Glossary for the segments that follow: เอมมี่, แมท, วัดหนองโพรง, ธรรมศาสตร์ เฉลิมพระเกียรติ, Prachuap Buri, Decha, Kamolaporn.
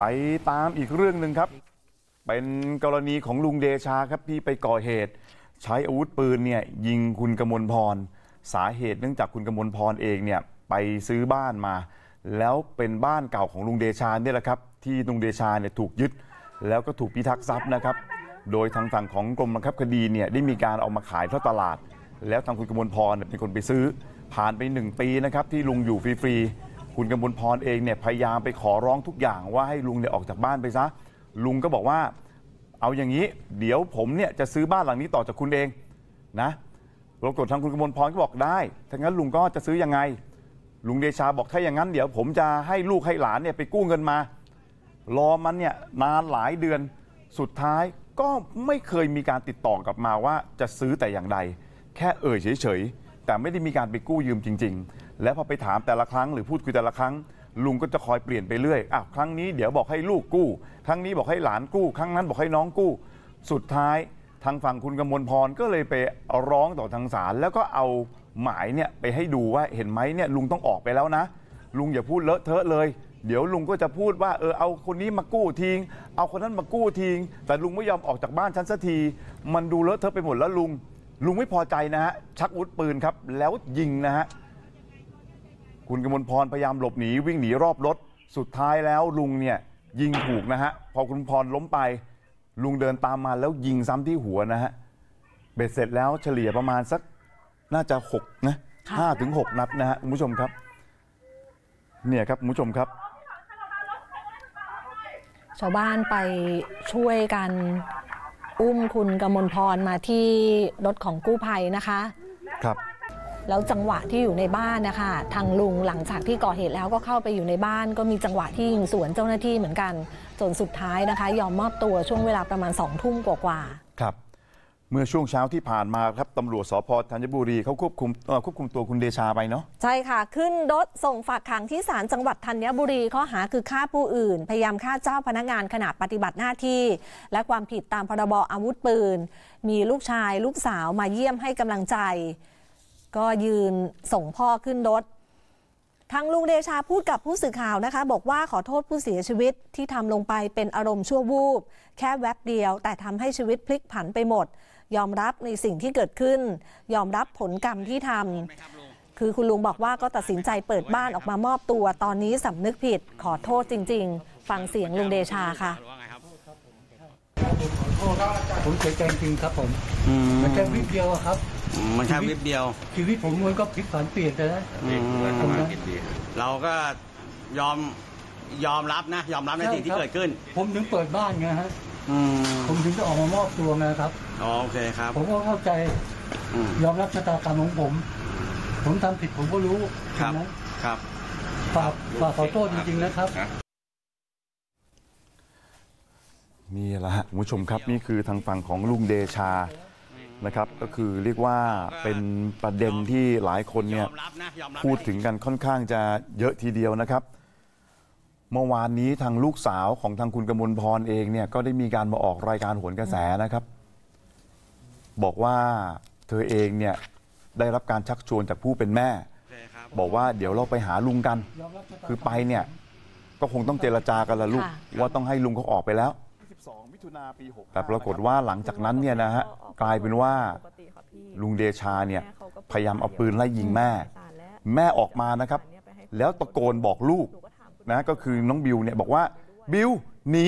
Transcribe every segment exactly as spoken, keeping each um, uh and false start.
ไปตามอีกเรื่องหนึ่งครับเป็นกรณีของลุงเดชาครับที่ไปก่อเหตุใช้อาวุธปืนเนี่ยยิงคุณกมลพรสาเหตุเนื่องจากคุณกมลพรเองเนี่ยไปซื้อบ้านมาแล้วเป็นบ้านเก่าของลุงเดชาเนี่ยแหละครับที่ลุงเดชาเนี่ยถูกยึดแล้วก็ถูกพิทักษ์ทรัพย์นะครับโดยทางฝั่งของกรมบังคับคดีเนี่ยได้มีการเอามาขายท่อตลาดแล้วทางคุณกมลพรเป็นคนไปซื้อผ่านไปหนึ่งปีนะครับที่ลุงอยู่ฟรีคุณกมลพรเองเนี่ยพยายามไปขอร้องทุกอย่างว่าให้ลุงเนี่ยออกจากบ้านไปซะลุงก็บอกว่าเอาอย่างนี้เดี๋ยวผมเนี่ยจะซื้อบ้านหลังนี้ต่อจากคุณเองนะปรากฏทางคุณกมลพรก็บอกได้ถ้างั้นลุงก็จะซื้อยังไงลุงเดชาบอกถ้าอย่างนั้นเดี๋ยวผมจะให้ลูกให้หลานเนี่ยไปกู้เงินมารอมันเนี่ยนานหลายเดือนสุดท้ายก็ไม่เคยมีการติดต่อกลับมาว่าจะซื้อแต่อย่างใดแค่เอ่ยเฉยๆแต่ไม่ได้มีการไปกู้ยืมจริงๆแล้วพอไปถามแต่ละครั้งหรือพูดคุยแต่ละครั้งลุงก็จะคอยเปลี่ยนไปเรื่อยอ้าวครั้งนี้เดี๋ยวบอกให้ลูกกู้ครั้งนี้บอกให้หลานกู้ครั้งนั้นบอกให้น้องกู้สุดท้ายทางฝั่งคุณกมลพรก็เลยไปร้องต่อทางศาลแล้วก็เอาหมายเนี่ยไปให้ดูว่าเห็นไหมเนี่ยลุงต้องออกไปแล้วนะลุงอย่าพูดเลอะเทอะเลยเดี๋ยวลุงก็จะพูดว่าเออเอาคนนี้มากู้ทิ้งเอาคนนั้นมากู้ทิ้งแต่ลุงไม่ยอมออกจากบ้านฉันสักทีมันดูเลอะเทอะไปหมดแล้วลุงลุงไม่พอใจนะฮะชักอาวุธปืนครับแล้วยิงนะฮะคุณกมลพรพยายามหลบหนีวิ่งหนีรอบรถสุดท้ายแล้วลุงเนี่ยยิงถูกนะฮะพอคุณพรล้มไปลุงเดินตามมาแล้วยิงซ้ำที่หัวนะฮะเบ็ดเสร็จแล้วเฉลี่ยประมาณสักน่าจะหกนะห้าถึงหกนัดนะฮะคุณผู้ชมครับเนี่ยครับคุณผู้ชมครับชาวบ้านไปช่วยกันอุ้มคุณกมลพรมาที่รถของกู้ภัยนะคะครับแล้วจังหวะที่อยู่ในบ้านนะคะทางลุงหลังจากที่ก่อเหตุแล้วก็เข้าไปอยู่ในบ้านก็มีจังหวะที่ยิงสวนเจ้าหน้าที่เหมือนกันจนสุดท้ายนะคะยอมมอบตัวช่วงเวลาประมาณสองทุ่มกว่าๆครับเมื่อช่วงเช้าที่ผ่านมาครับตำรวจสพธัญบุรีเขาควบคุมควบคุมตัวคุณเดชาไปเนาะใช่ค่ะขึ้นรถส่งฝากขังที่ศาลจังหวัดธัญบุรีข้อหาคือฆ่าผู้อื่นพยายามฆ่าเจ้าพนักงานขณะปฏิบัติหน้าที่และความผิดตามพรบอาวุธปืนมีลูกชายลูกสาวมาเยี่ยมให้กำลังใจก็ยืนส่งพ่อขึ้นรถทางลุงเดชาพูดกับผู้สื่อข่าวนะคะบอกว่าขอโทษผู้เสียชีวิตที่ทำลงไปเป็นอารมณ์ชั่ววูบแค่แวบเดียวแต่ทำให้ชีวิตพลิกผันไปหมดยอมรับในสิ่งที่เกิดขึ้นยอมรับผลกรรมที่ทำคือคุณลุงบอกว่าก็ตัดสินใจเปิดบ้านออกมามอบตัวตอนนี้สำนึกผิดขอโทษจริงๆฟังเสียงลุงเดชาค่ะผมเสียใจจริงครับผมมันแค่วิบเดียวครับมันแค่วิบเดียวชีวิตผมมันก็พลิกผันเปลี่ยนนะเราก็ยอมยอมรับนะยอมรับในสิ่งที่เกิดขึ้นผมถึงเปิดบ้านไงฮะผมถึงจะออกมามอบตัวไงครับอ๋อโอเคครับผมก็เข้าใจยอมรับชะตากรรมของผมผมทำผิดผมก็รู้ครับครับฝากฝากขอโทษจริงๆนะครับนี่แหละฮะคุณผู้ชมครับนี่คือทางฝั่งของลุงเดชานะครับก็คือเรียกว่าเป็นประเด็นที่หลายคนเนี่ยพูดถึงกันค่อนข้างจะเยอะทีเดียวนะครับเมื่อวานนี้ทางลูกสาวของทางคุณกมลพรเองเนี่ยก็ได้มีการมาออกรายการโหนกระแสนะครับบอกว่าเธอเองเนี่ยได้รับการชักชวนจากผู้เป็นแม่บอกว่าเดี๋ยวเราไปหาลุงกันคือไปเนี่ยก็คงต้องเจรจากันละลูกว่าต้องให้ลุงเขาออกไปแล้วแต่ปรากฏว่าหลังจากนั้นเนี่ยนะฮะกลายเป็นว่าลุงเดชาเนี่ยพยายามเอาปืนไล่ยิงแม่แม่ออกมานะครับแล้วตะโกนบอกลูกนะก็คือน้องบิวเนี่ยบอกว่าบิวหนี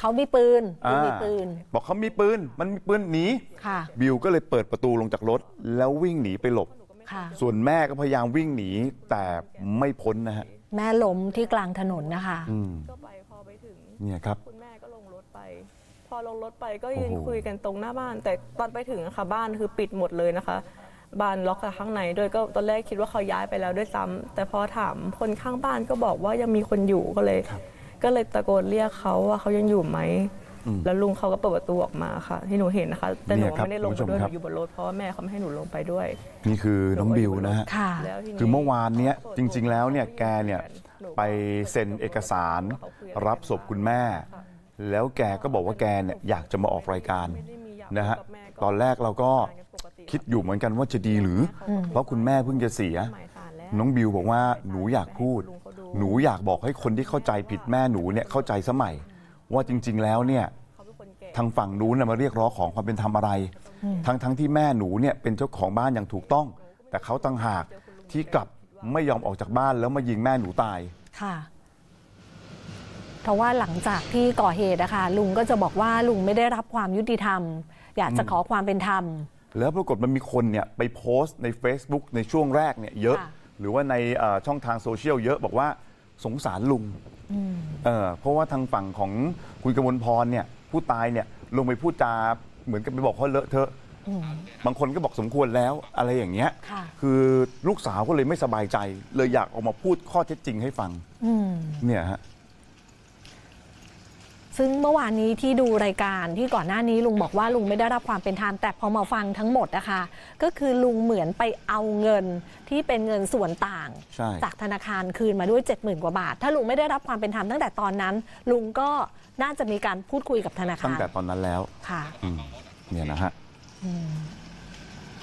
เขามีปืนบอกเขามีปืนมันมีปืนหนีบิวก็เลยเปิดประตูลงจากรถแล้ววิ่งหนีไปหลบส่วนแม่ก็พยายามวิ่งหนีแต่ไม่พ้นนะฮะแม่ล้มที่กลางถนนนะคะเนี่ยครับพอลงรถไปก็ยืนคุยกันตรงหน้าบ้านแต่ตอนไปถึงค่ะบ้านคือปิดหมดเลยนะคะบ้านล็อกข้างในด้วยก็ตอนแรกคิดว่าเขาย้ายไปแล้วด้วยซ้ำแต่พอถามคนข้างบ้านก็บอกว่ายังมีคนอยู่ก็เลยก็เลยตะโกนเรียกเขาว่าเขายังอยู่ไหมแล้วลุงเขาก็เปิดประตูออกมาค่ะที่หนูเห็นนะคะแต่หนูไม่ได้ลงไปด้วยหนูอยู่บนรถเพราะว่าแม่เขาไม่ให้หนูลงไปด้วยนี่คือน้องบิวนะฮะคือเมื่อวานเนี้ยจริงๆแล้วเนี่ยแกเนี่ยไปเซ็นเอกสารรับศพคุณแม่แล้วแกก็บอกว่าแกเนี่ยอยากจะมาออกรายการนะฮะตอนแรกเราก็คิดอยู่เหมือนกันว่าจะดีหรือเพราะคุณแม่เพิ่งจะเสียน้องบิวบอกว่าหนูอยากพูด หนูอยากบอกให้คนที่เข้าใจผิดแม่หนูเนี่ยเข้าใจสมัยว่าจริงๆแล้วเนี่ยทางฝั่งนู้นมาเรียกร้องของความเป็นธรรมอะไรทั้งทั้งที่แม่หนูเนี่ยเป็นเจ้าของบ้านอย่างถูกต้องแต่เขาต่างหากที่กลับไม่ยอมออกจากบ้านแล้วมายิงแม่หนูตายค่ะเพราะว่าหลังจากที่ก่อเหตุนะคะลุงก็จะบอกว่าลุงไม่ได้รับความยุติธรรมอยากจะขอความเป็นธรรมแล้วปรากฏมันมีคนเนี่ยไปโพสต์ใน Facebook ในช่วงแรกเนี่ยเยอะหรือว่าในช่องทางโซเชียลเยอะบอกว่าสงสารลุงเออเพราะว่าทางฝั่งของคุณกมลพรเนี่ยผู้ตายเนี่ยลงไปพูดจาเหมือนกับไปบอกเขาเลอะเทอะบางคนก็บอกสมควรแล้วอะไรอย่างเงี้ยคือลูกสาวก็เลยไม่สบายใจเลยอยากออกมาพูดข้อเท็จจริงให้ฟังเนี่ยฮะซึ่งเมื่อวานนี้ที่ดูรายการที่ก่อนหน้านี้ลุงบอกว่าลุงไม่ได้รับความเป็นธรรมแต่พอมาฟังทั้งหมดนะคะก็คือลุงเหมือนไปเอาเงินที่เป็นเงินส่วนต่างจากธนาคารคืนมาด้วย เจ็ดหมื่น กว่าบาทถ้าลุงไม่ได้รับความเป็นธรรมตั้งแต่ตอนนั้นลุงก็น่าจะมีการพูดคุยกับธนาคารตั้งแต่ตอนนั้นแล้วค่ะเนี่ยนะฮะ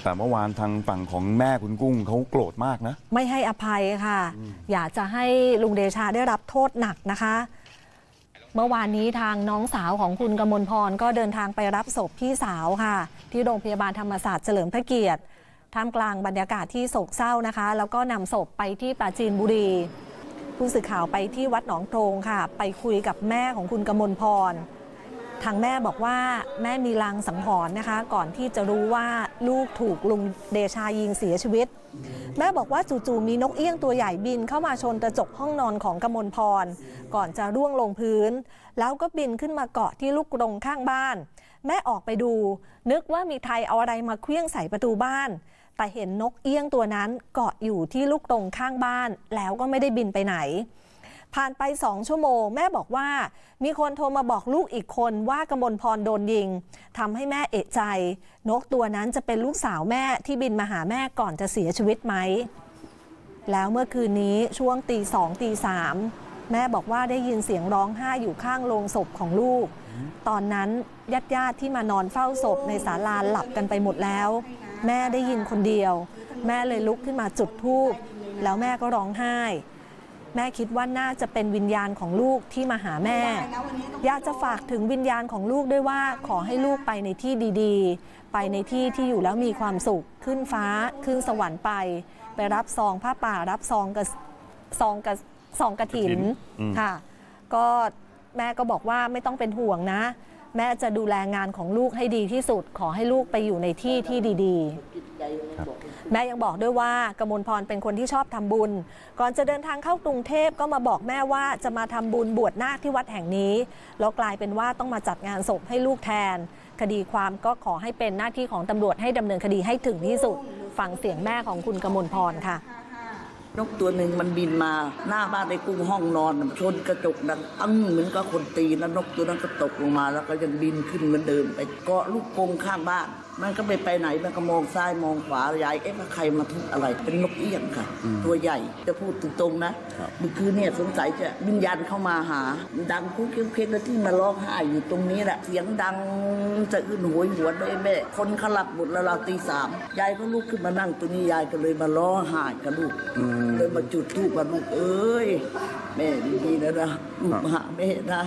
แต่เมื่อวานทางฝั่งของแม่คุณกุ้งเขาโกรธมากนะไม่ให้อภัยค่ะ อ, อยากจะให้ลุงเดชาได้รับโทษหนักนะคะเมื่อวานนี้ทางน้องสาวของคุณกมลพรก็เดินทางไปรับศพพี่สาวค่ะที่โรงพยาบาลธรรมศาสตร์เฉลิมพระเกียรติท่ามกลางบรรยากาศที่โศกเศร้านะคะแล้วก็นำศพไปที่ปราจีนบุรีผู้สื่อข่าวไปที่วัดหนองโพรงค่ะไปคุยกับแม่ของคุณกมลพรทางแม่บอกว่าแม่มีลางสังหรณ์นะคะก่อนที่จะรู้ว่าลูกถูกลุงเดชายิงเสียชีวิตแม่บอกว่าจู่ๆมีนกเอี้ยงตัวใหญ่บินเข้ามาชนกระจกห้องนอนของกมลพรก่อนจะร่วงลงพื้นแล้วก็บินขึ้นมาเกาะที่ลูกกรงข้างบ้านแม่ออกไปดูนึกว่ามีไทยเอาอะไรมาเคลื่องใส่ประตูบ้านแต่เห็นนกเอี้ยงตัวนั้นเกาะอยู่ที่ลูกกรงข้างบ้านแล้วก็ไม่ได้บินไปไหนผ่านไปสองชั่วโมงแม่บอกว่ามีคนโทรมาบอกลูกอีกคนว่ากมลพรโดนยิงทำให้แม่เอะใจนกตัวนั้นจะเป็นลูกสาวแม่ที่บินมาหาแม่ก่อนจะเสียชีวิตไหมแล้วเมื่อคืนนี้ช่วงตีสองตีสามแม่บอกว่าได้ยินเสียงร้องไห้อยู่ข้างโลงศพของลูกตอนนั้นญาติญาติที่มานอนเฝ้าศพในศาลาหลับกันไปหมดแล้วแม่ได้ยินคนเดียวแม่เลยลุกขึ้นมาจุดธูปแล้วแม่ก็ร้องไห้แม่คิดว่าน่าจะเป็นวิญญาณของลูกที่มาหาแม่อยากจะฝากถึงวิญญาณของลูกด้วยว่าขอให้ลูกไปในที่ดีๆไปในที่ที่อยู่แล้วมีความสุขขึ้นฟ้าขึ้นสวรรค์ไปไปรับซองผ้าป่ารับซองกระซองกระซองกระถิ่นค่ะก็แม่ก็บอกว่าไม่ต้องเป็นห่วงนะแม่จะดูแลงานของลูกให้ดีที่สุดขอให้ลูกไปอยู่ในที่ที่ดีๆแม่ยังบอกด้วยว่ากมลพรเป็นคนที่ชอบทำบุญก่อนจะเดินทางเข้ากรุงเทพก็มาบอกแม่ว่าจะมาทำบุญบวชนาคที่วัดแห่งนี้แล้วกลายเป็นว่าต้องมาจัดงานศพให้ลูกแทนคดีความก็ขอให้เป็นหน้าที่ของตำรวจให้ดำเนินคดีให้ถึงที่สุดฟังเสียงแม่ของคุณกมลพรค่ะนกตัวหนึ่งมันบินมาหน้าบ้านในกุ้งห้องนอนชนกระจกดังอั้งเหมือนกับคนตีแล้วนกตัวนั้นก็ตกลงมาแล้วก็ยังบินขึ้นเหมือนเดิมไปเกาะลูกกรงข้างบ้านมันก็ไปไปไหนมันก็มองซ้ายมองขวายายเอ๊ะใครมาทุบอะไรเป็นนกเอี้ยงค่ะตัวใหญ่จะพูดตรงๆนะเมื่อคืนเนี่ยสงสัยจะวิญญาณเข้ามาหาดังคุกเค็กแล้วที่มาร้องไห้อยู่ตรงนี้แหละเสียงดังจะอื้นหวยหวนเลยแม่คนเขาหลับหมดแล้วเราตีสามยายก็ลุกขึ้นมานั่งตัวนี้ยายก็เลยมาร้องไห้กับลูกเลยมาจุดธูปว่าลูกเอ้ยแม่ดีๆนะนะลูกหาแม่นะ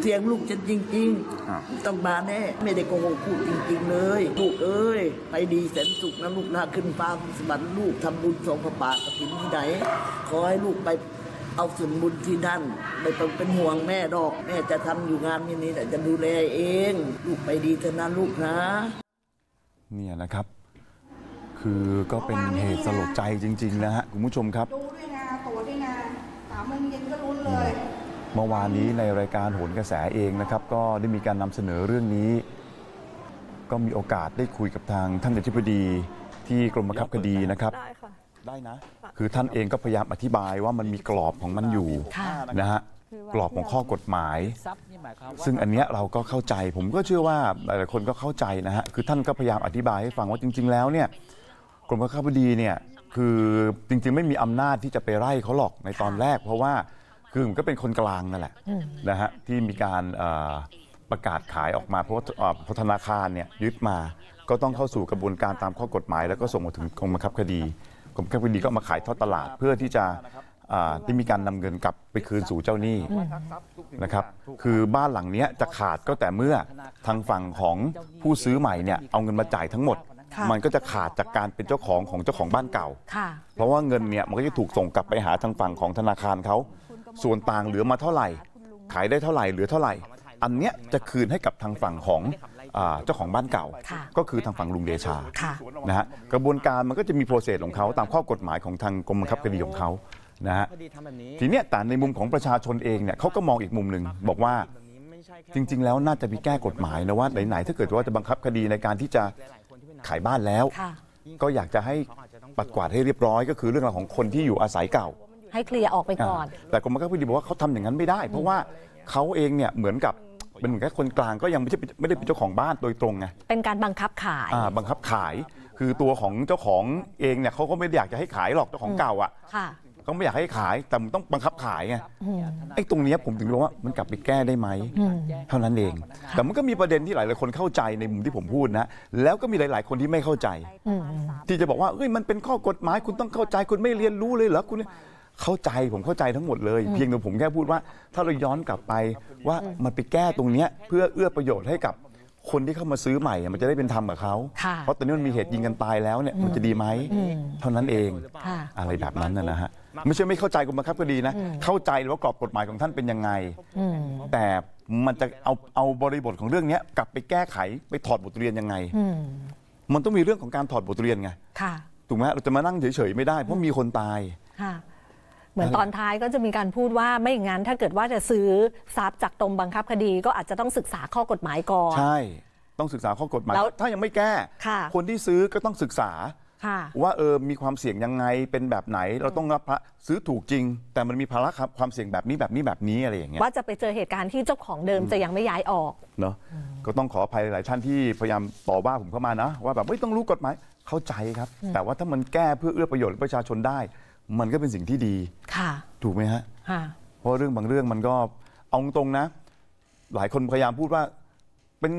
เสียงลูกฉันจริงๆต้องมาแน่ไม่ได้โกหกพูดจริงๆเลยลูกเอ้ยไปดีแสนสุขนะลูกนะขึ้นฟ้าสวรรค์ลูกทำบุญสองพระบาทกระถิ่นที่ไหนขอให้ลูกไปเอาส่วนบุญที่นั่นไม่ต้องเป็นห่วงแม่ดอกแม่จะทำอยู่งานอย่างนี้แต่จะดูแลเองลูกไปดีเถอะนะลูกนะเนี่ยนะครับคือก็เป็นเหตุสลดใจจริงๆนะฮะคุณผู้ชมครับดูด้วยนะตัวด้วยนะสามโมงเย็นก็รุนเลยเมื่อวานนี้ในรายการโหนกระแสเองนะครับก็ได้มีการนำเสนอเรื่องนี้ก็มีโอกาสได้คุยกับทางท่านอธิบดีที่กรมบังคับคดีนะครับได้ค่ะได้นะคือท่านเองก็พยายามอธิบายว่ามันมีกรอบของมันอยู่นะฮะกรอบของข้อกฎหมายซึ่งอันเนี้ยเราก็เข้าใจผมก็เชื่อว่าหลายๆคนก็เข้าใจนะฮะคือท่านก็พยายามอธิบายให้ฟังว่าจริงๆแล้วเนี่ยกรมบังคับคดีเนี่ยคือจริงๆไม่มีอำนาจที่จะไปไล่เขาหรอกในตอนแรกเพราะว่าคือมันก็เป็นคนกลางนั่นแหละนะฮะที่มีการประกาศขายออกมาเพราะว่าธนาคารเนี่ยยึดมาก็ต้องเข้าสู่กระบวนการตามข้อกฎหมายแล้วก็ส่งมาถึงกรมบังคับคดีกรมบังคับคดีก็มาขายทอดตลาดเพื่อที่จะ ที่มีการนำเงินกลับไปคืนสู่เจ้าหนี้นะครับคือบ้านหลังนี้จะขาดก็แต่เมื่อทางฝั่งของผู้ซื้อใหม่เนี่ยเอาเงินมาจ่ายทั้งหมดมันก็จะขาดจากการเป็นเจ้าของของเจ้าของบ้านเก่าเพราะว่าเงินเนี่ยมันก็จะถูกส่งกลับไปหาทางฝั่งของธนาคารเขาส่วนต่างเหลือมาเท่าไหร่ขายได้เท่าไหร่เหลือเท่าไหร่อันเนี้ยจะคืนให้กับทางฝั่งของเจ้าของบ้านเก่าก็คือทางฝั่งลุงเดชานะฮะกระบวนการมันก็จะมีโปรเซสของเขาตามข้อกฎหมายของทางกรมบังคับคดีของเขานะฮะทีเนี้ยแต่ในมุมของประชาชนเองเนี่ยเขาก็มองอีกมุมหนึ่งบอกว่าจริงๆแล้วน่าจะมีแก้กฎหมายนะว่าไหนๆถ้าเกิดว่าจะบังคับคดีในการที่จะขายบ้านแล้วก็อยากจะให้ปัดกวาดให้เรียบร้อยก็คือเรื่องราวของคนที่อยู่อาศัยเก่าให้เคลียร์ออกไปก่อนแต่กรมบังคับคดีบอกว่าเขาทำอย่างนั้นไม่ได้เพราะว่าเขาเองเนี่ยเหมือนกับเป็นเหมือนแค่คนกลางก็ยังไม่ใช่ไม่ได้เป็นเจ้าของบ้านโดยตรงไงเป็นการบังคับขายบังคับขายคือตัวของเจ้าของเองเนี่ยเขาก็ไม่อยากจะให้ขายหรอกเจ้าของเก่าอ่ะก็ไม่อยากให้ขายแต่มันต้องบังคับขายไงไอ้ตรงนี้ผมถึงรู้ว่ามันกลับไปแก้ได้ไหมเท่านั้นเองแต่มันก็มีประเด็นที่หลายๆคนเข้าใจในมุมที่ผมพูดนะแล้วก็มีหลายๆคนที่ไม่เข้าใจที่จะบอกว่าเอ้ยมันเป็นข้อกฎหมายคุณต้องเข้าใจคุณไม่เรียนรู้เลยเหรอคุณเข้าใจผมเข้าใจทั้งหมดเลยเพียงแต่ผมแค่พูดว่าถ้าเราย้อนกลับไปว่ามันไปแก้ตรงนี้เพื่อเอื้อประโยชน์ให้กับคนที่เข้ามาซื้อใหม่มันจะได้เป็นธรรมกับเขาเพราะตอนนี้มันมีเหตุยิงกันตายแล้วเนี่ยมันจะดีไหมเท่านั้นเองอะไรแบบนั้นนะฮะไม่ใช่ไม่เข้าใจกฎบังคับคดีนะเข้าใจว่ากรอบกฎหมายของท่านเป็นยังไงแต่มันจะเอาเอาบริบทของเรื่องนี้กลับไปแก้ไขไปถอดบทเรียนยังไงมันต้องมีเรื่องของการถอดบทเรียนไงถูกไหมเราจะมานั่งเฉยๆไม่ได้เพราะมีคนตายเหมือนตอนท้ายก็จะมีการพูดว่าไม่อย่างนั้นถ้าเกิดว่าจะซื้อทรัพย์จากกรมบังคับคดีก็อาจจะต้องศึกษาข้อกฎหมายก่อนใช่ต้องศึกษาข้อกฎหมายแล้วถ้ายังไม่แก้คนที่ซื้อก็ต้องศึกษาว่าเออมีความเสี่ยงยังไงเป็นแบบไหนเราต้องรับซื้อถูกจริงแต่มันมีภาระความเสี่ยงแบบนี้แบบนี้แบบนี้อะไรอย่างเงี้ยว่าจะไปเจอเหตุการณ์ที่เจ้าของเดิมจะยังไม่ย้ายออกเนาะก็ต้องขออภัยหลายท่านที่พยายามต่อว่าผมเข้ามานะว่าแบบไม่ต้องรู้กฎหมายเข้าใจครับแต่ว่าถ้ามันแก้เพื่อเอื้อประโยชน์ประชาชนได้มันก็เป็นสิ่งที่ดีค่ะถูกไหมฮะเพราะเรื่องบางเรื่องมันก็เอาตรงนะหลายคนพยายามพูดว่าเป็น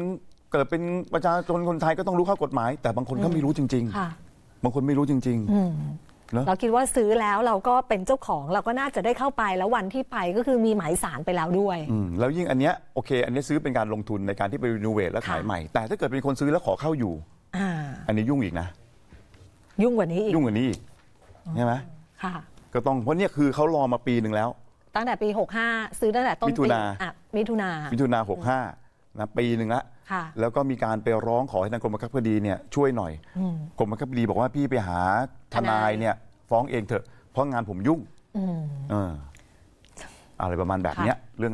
เกิดเป็นประชาชนคนไทยก็ต้องรู้ข้อกฎหมายแต่บางคนก็ไม่รู้จริงๆบางคนไม่รู้จริงๆเราคิดว่าซื้อแล้วเราก็เป็นเจ้าของเราก็น่าจะได้เข้าไปแล้ววันที่ไปก็คือมีหมายศาลไปแล้วด้วยแล้วยิ่งอันเนี้ยโอเคอันนี้ซื้อเป็นการลงทุนในการที่ไปรีโนเวทและขายใหม่แต่ถ้าเกิดเป็นคนซื้อแล้วขอเข้าอยู่อันนี้ยุ่งอีกนะยุ่งกว่านี้อีกยุ่งกว่านี้ใช่ไหมก็ต้องเพราะเนี่ยคือเขารอมาปีหนึ่งแล้วตั้งแต่ปีหกห้าซื้อตั้งแต่ต้นปีมิถุนามิถุนามิถุนาหกห้านะปีหนึ่งละแล้วก็มีการไปร้องขอให้ทางกรมบังคับคดีเนี่ยช่วยหน่อยกรมบังคับคดีบอกว่าพี่ไปหาทนายเนี่ยฟ้องเองเถอะเพราะงานผมยุ่งอะไรประมาณแบบเนี้ยเรื่อง